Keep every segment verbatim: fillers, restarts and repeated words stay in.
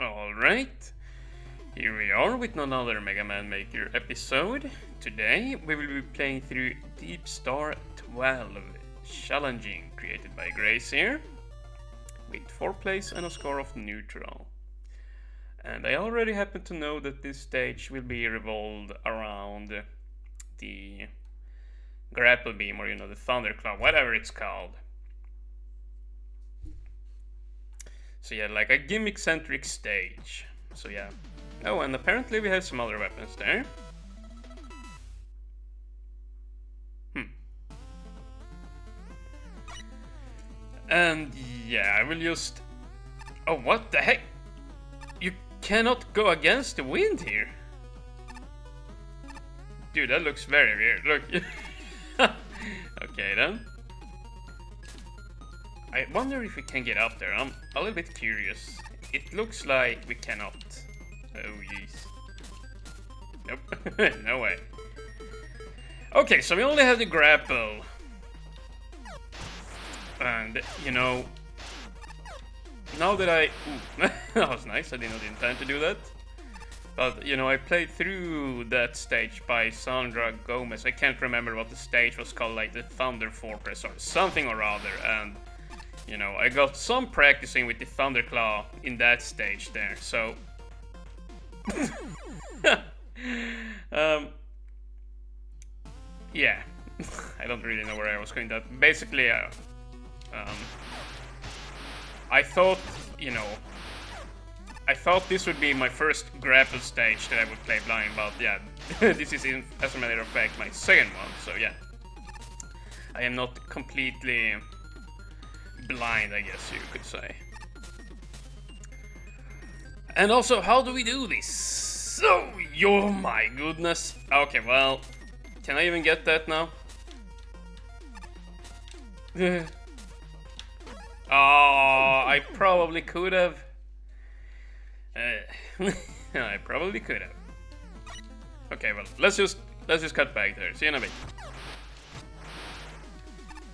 Alright, here we are with another Mega Man Maker episode. Today we will be playing through Deep Star twelve, challenging, created by Grace here, with four plays and a score of neutral. And I already happen to know that this stage will be revolved around the Grapple Beam, or you know, the Thunderclaw, whatever it's called. So yeah, like a gimmick-centric stage. So yeah. Oh, and apparently we have some other weapons there. Hmm. And yeah, I will just... Oh, what the heck? You cannot go against the wind here. Dude, that looks very weird. Look. Okay then. I wonder if we can get up there. I'm a little bit curious. It looks like we cannot. Oh jeez. Nope. No way. Okay, so we only have the grapple. And, you know... Now that I... Ooh, that was nice. I did not intend to do that. But, you know, I played through that stage by Sandra Gomez. I can't remember what the stage was called, like the Thunder Fortress or something or other. And... You know, I got some practicing with the Thunderclaw in that stage there, so... um, yeah, I don't really know where I was going to... Basically, uh, um, I thought, you know... I thought this would be my first grapple stage that I would play blind, but yeah, this is, in, as a matter of fact, my second one, so yeah. I am not completely... blind, I guess you could say. And also, how do we do this? Oh, oh my goodness. Okay, well, can I even get that now? Oh, I probably could have. Uh, I probably could have. Okay, well, let's just let's just cut back there. See you in a bit.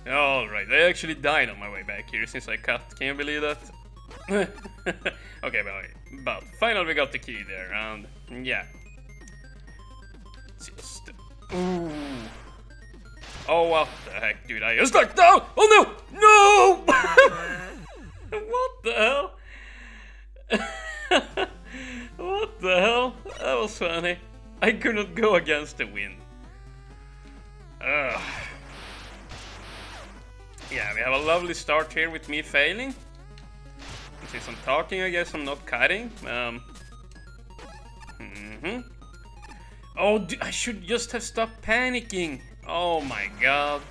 Alright, I actually died on my way back here since I cut, can you believe that? Okay, but, but finally we got the key there, and yeah. It's just... Ooh. Oh, what the heck, dude, I just ducked down! Oh no! No! What the hell? What the hell? That was funny. I could not go against the wind. Ugh. Yeah, we have a lovely start here with me failing. Since I'm talking, I guess I'm not cutting. Um, mm-hmm. Oh, dude, I should just have stopped panicking. Oh my god.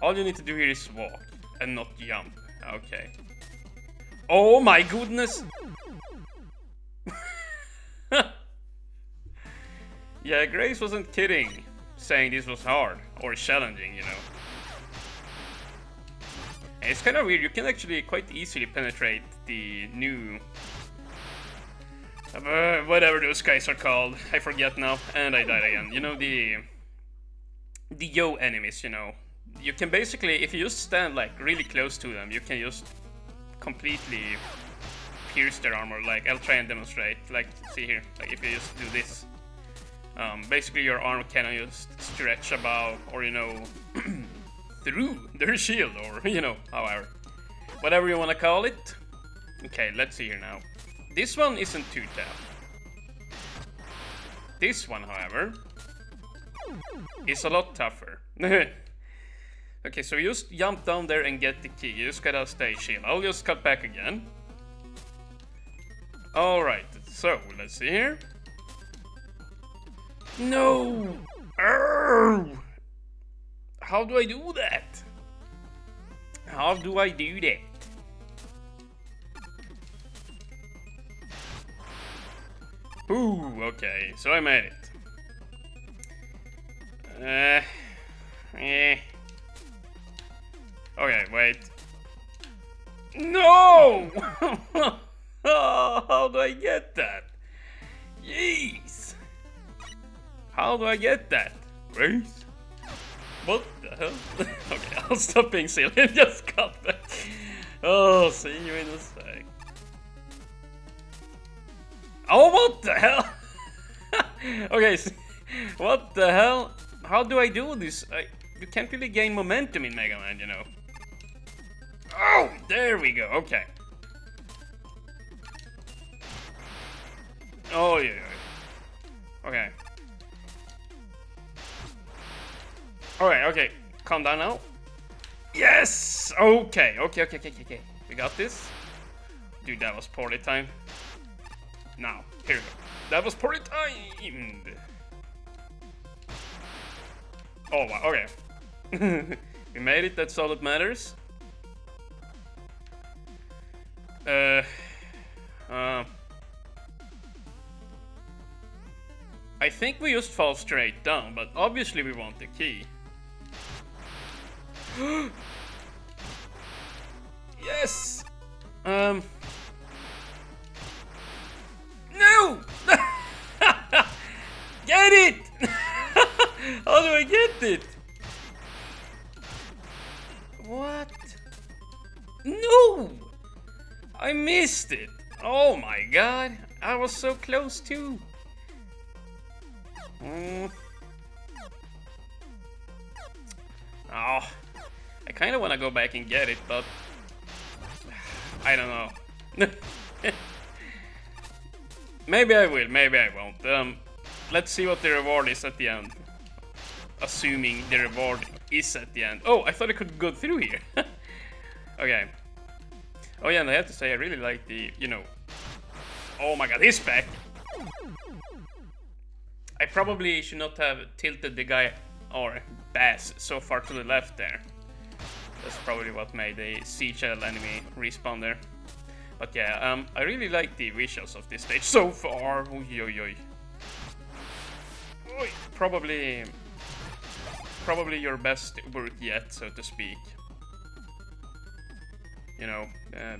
All you need to do here is walk and not jump. Okay. Oh my goodness. Yeah, Grace wasn't kidding. Saying this was hard, or challenging, you know. And it's kind of weird, you can actually quite easily penetrate the new... Uh, whatever those guys are called, I forget now, and I died again. You know, the... The yo enemies, you know. You can basically, if you just stand like really close to them, you can just completely pierce their armor. Like, I'll try and demonstrate, like, see here, like if you just do this. Um, basically, your arm can just stretch about, or you know, through their shield, or you know, however, whatever you want to call it. Okay, let's see here now. This one isn't too tough. This one, however, is a lot tougher. Okay, so you just jump down there and get the key. You just gotta stay shield. I'll just cut back again. All right, so let's see here. No! Arrgh! How do I do that? How do I do that? Ooh, okay, so I made it. Uh, eh. Okay, wait. No! Oh, how do I get that? Jeez! How do I get that? Grace? What the hell? Okay, I'll stop being silly and just cut back. Oh, see you in a sec. Oh, what the hell? Okay, so what the hell? How do I do this? I, you can't really gain momentum in Mega Man, you know. Oh, there we go, okay. Oh, yeah, yeah. Okay. Alright, okay. Calm down now. Yes! Okay, okay, okay, okay, okay. We got this. Dude, that was poorly timed. Now, here we go. That was poorly timed! Oh, wow, okay. We made it, that's all that matters. Uh... Uh... I think we just fall straight down, but obviously we want the key. Yes! Um... No! Get it! How do I get it? What? No! I missed it! Oh my god! I was so close too! Mm. Oh, I kind of want to go back and get it, but I don't know. Maybe I will, maybe I won't. Um, let's see what the reward is at the end. Assuming the reward is at the end. Oh, I thought I could go through here. Okay. Oh yeah, and I have to say, I really like the, you know... Oh my god, he's back! I probably should not have tilted the guy, or Bass, so far to the left there. That's probably what made the sea shell enemy respawn there. But yeah, um, I really like the visuals of this stage so far. Oy, oy, oy. Oy, probably... Probably your best work yet, so to speak. You know, uh,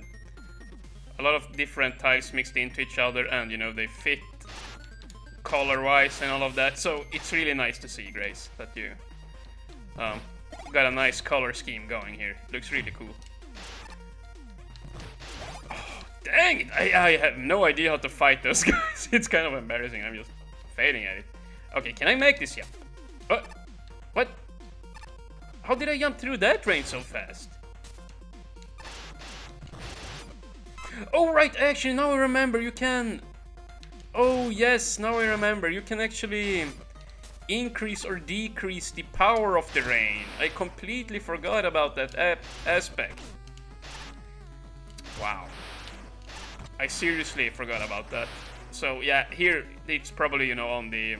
a lot of different tiles mixed into each other, and you know, they fit color-wise and all of that, so it's really nice to see, Grace, that you um, got a nice color scheme going here. Looks really cool. Oh, dang it! I, I have no idea how to fight those guys. It's kind of embarrassing. I'm just failing at it. Okay, can I make this jump? Uh, what? How did I jump through that range so fast? Oh, right, actually, now I remember, you can... Oh yes, now I remember, you can actually increase or decrease the power of the rain. I completely forgot about that ap aspect. Wow. I seriously forgot about that. So yeah, here it's probably, you know, on the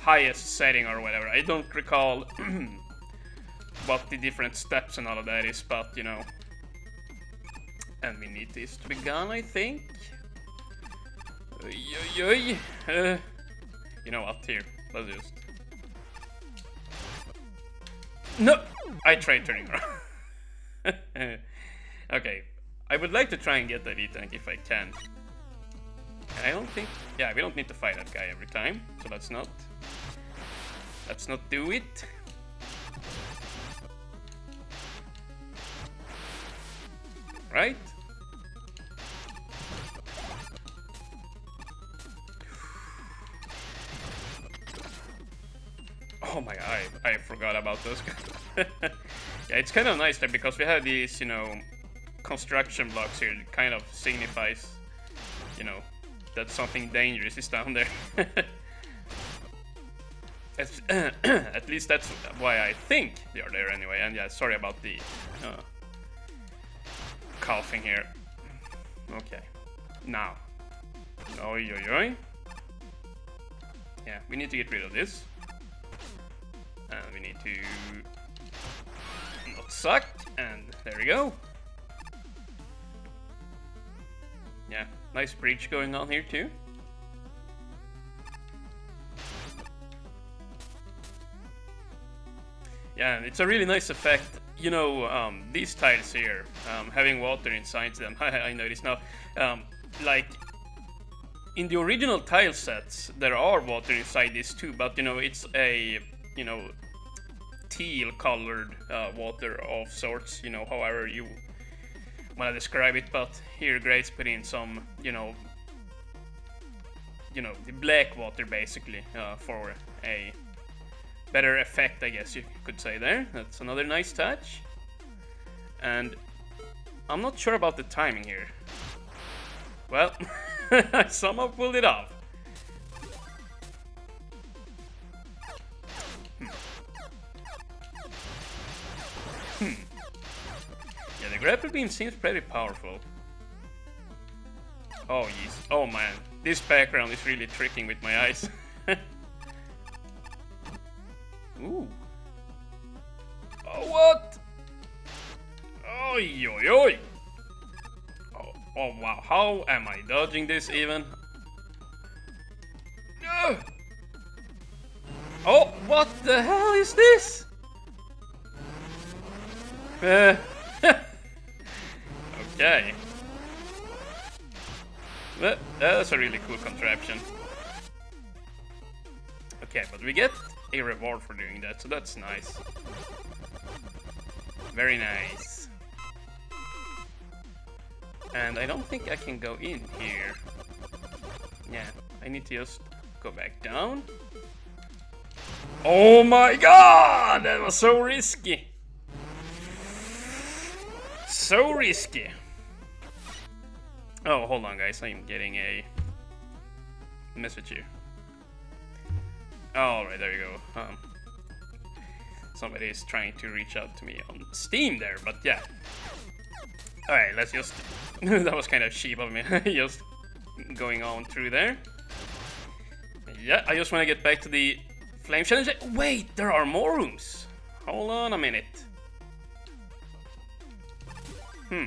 highest setting or whatever. I don't recall what the different steps and all of that is, but you know. And we need this to be gone, I think. Uh, you know what, here, let's just... No! I tried turning around. Okay, I would like to try and get that E-tank if I can. I don't think... Yeah, we don't need to fight that guy every time, so let's not... Let's not do it. Right? Oh my god, I, I forgot about those guys. Yeah, it's kind of nice there because we have these, you know, construction blocks here. It kind of signifies, you know, that something dangerous is down there. At least that's why I think they are there anyway. And yeah, sorry about the uh, coughing here. Okay, now. Oi, oi, oi. Yeah, we need to get rid of this. And we need to not suck, and there we go. Yeah, nice breach going on here too. Yeah, it's a really nice effect. You know, um, these tiles here, um, having water inside them, I noticed now, um, like, in the original tile sets, there are water inside this too, but you know, it's a... you know, teal-colored uh, water of sorts, you know, however you want to describe it, but here Grace put in some, you know, you know, the black water basically uh, for a better effect, I guess you could say there. That's another nice touch. And I'm not sure about the timing here. Well, I somehow pulled it off. Hmm. Hmm. Yeah, the grapple beam seems pretty powerful. Oh, jeez. Oh, man. This background is really tricking with my eyes. Ooh. Oh, what? Oi, oi, oi. Oh, oh, wow. How am I dodging this even? Ugh. Oh, what the hell is this? Uh, okay. Well, that's a really cool contraption. Okay, but we get a reward for doing that, so that's nice. Very nice. And I don't think I can go in here. Yeah, I need to just go back down. Oh my god! That was so risky! So risky! Oh, hold on, guys. I am getting a message here. All right, there you go. Um, somebody is trying to reach out to me on Steam there, but yeah. All right, let's just. That was kind of cheap of me, just going on through there. Yeah, I just want to get back to the flame challenge. Wait, there are more rooms. Hold on a minute. Hmm.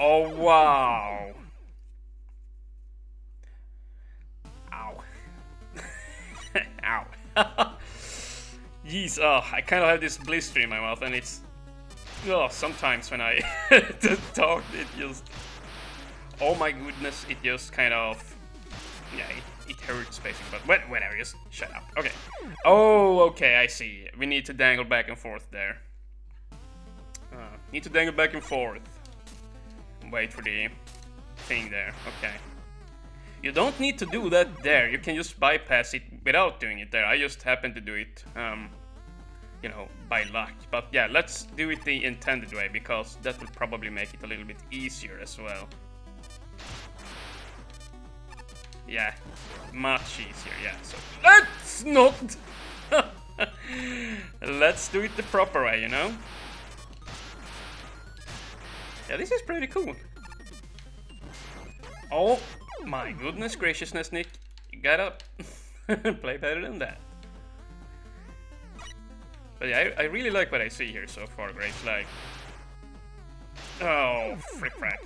Oh, wow. Ow. Ow. Jeez, oh, I kind of have this blister in my mouth, and it's... Oh, sometimes when I talk, it just... Oh my goodness, it just kind of... Yeah, it, it hurts, basically, but whatever, just shut up. Okay. Oh, okay, I see. We need to dangle back and forth there. Uh, need to dangle back and forth. Wait for the thing there, okay. You don't need to do that there, you can just bypass it without doing it there. I just happened to do it, um, you know, by luck. But yeah, let's do it the intended way, because that will probably make it a little bit easier as well. Yeah, much easier, yeah. So let's not... Let's do it the proper way, you know? Yeah, this is pretty cool. Oh my goodness graciousness, Nick. You gotta play better than that. But yeah, I, I really like what I see here so far, Grace. Like... Oh, frick frack.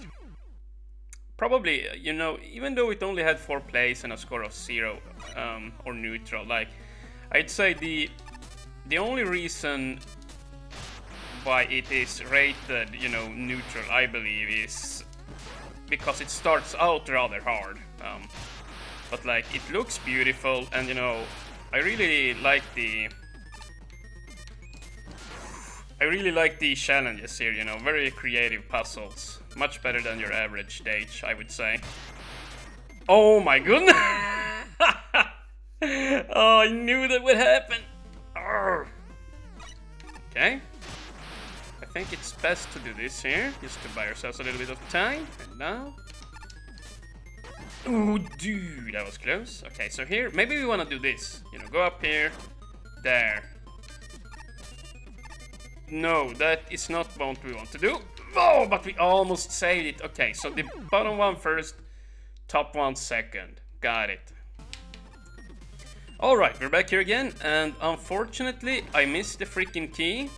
Probably, you know, even though it only had four plays and a score of zero um, or neutral, like, I'd say the the only reason... why it is rated, you know, neutral, I believe, is because it starts out rather hard. Um, but like, it looks beautiful, and you know, I really like the, I really like the challenges here. You know, very creative puzzles, much better than your average stage, I would say. Oh my goodness! Oh, I knew that would happen. Arrgh. Okay. I think it's best to do this here, just to buy ourselves a little bit of time. And now... Oh, dude, that was close. Okay, so here, maybe we want to do this. You know, go up here. There. No, that is not what we want to do. Oh, but we almost saved it. Okay, so the bottom one first, top one second. Got it. Alright, we're back here again, and unfortunately, I missed the freaking key.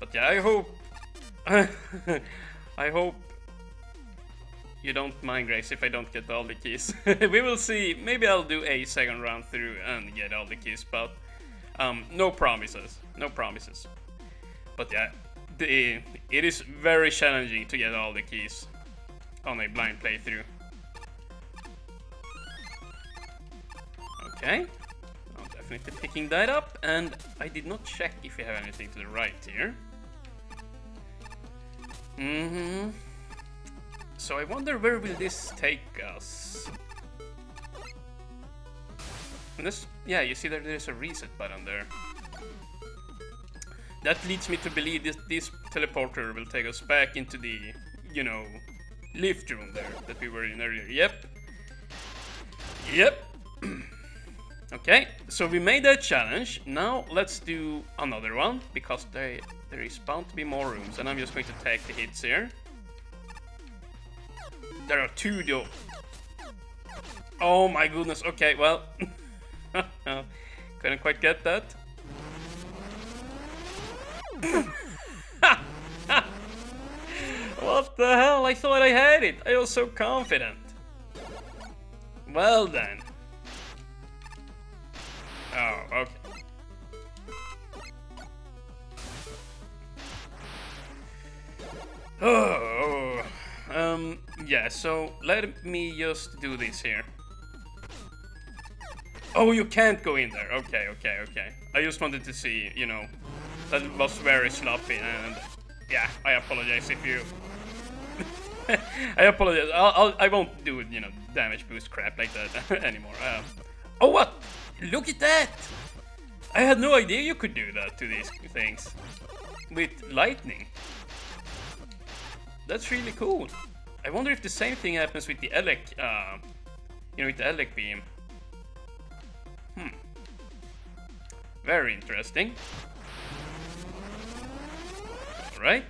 But yeah, I hope... I hope you don't mind, Grace, if I don't get all the keys. We will see. Maybe I'll do a second round through and get all the keys, but um, no promises. No promises. But yeah, the, it is very challenging to get all the keys on a blind playthrough. Okay. I'm definitely picking that up, and I did not check if we have anything to the right here. Mm-hmm. So I wonder where will this take us? And this, yeah, you see that there's a reset button there. That leads me to believe this, this teleporter will take us back into the, you know, lift room there that we were in earlier. Yep. Yep. Okay, so we made that challenge. Now let's do another one, because they, there is bound to be more rooms. And I'm just going to take the hits here. There are two though. Oh my goodness, okay, well. Couldn't quite get that. What the hell? I thought I had it. I was so confident. Well then. Oh, okay. Oh, um, yeah, so let me just do this here. Oh, you can't go in there. Okay, okay, okay. I just wanted to see, you know, that was very sloppy, and yeah, I apologize if you... I apologize. I'll, I'll, I won't do, you know, damage boost crap like that anymore. Uh, oh, what? Look at that! I had no idea you could do that to these things. With lightning. That's really cool. I wonder if the same thing happens with the Elec, uh, you know, with the Elec beam. Hmm. Very interesting. Right?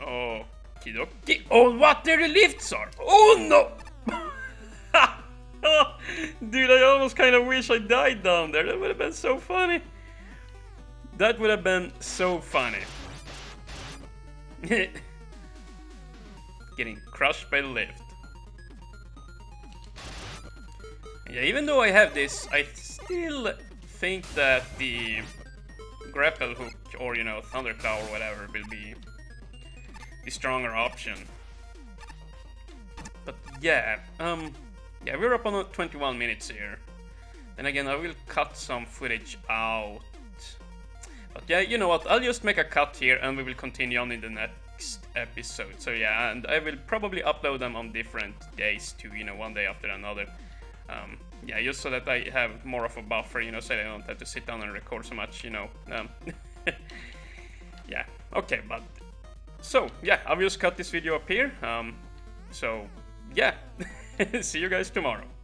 Oh, kidoki. Oh, what their lifts are! Oh no! Dude, I almost kind of wish I died down there. That would have been so funny. That would have been so funny. Getting crushed by the lift. Yeah, even though I have this, I still think that the grapple hook or, you know, Thunderclaw or whatever will be the stronger option. But yeah, um... yeah, we're up on twenty-one minutes here. Then again, I will cut some footage out. But yeah, you know what? I'll just make a cut here and we will continue on in the next episode. So yeah, and I will probably upload them on different days too, you know, one day after another. Um, yeah, just so that I have more of a buffer, you know, so I don't have to sit down and record so much, you know. Um, yeah, okay, but... So, yeah, I'll just cut this video up here. Um, so, yeah. See you guys tomorrow.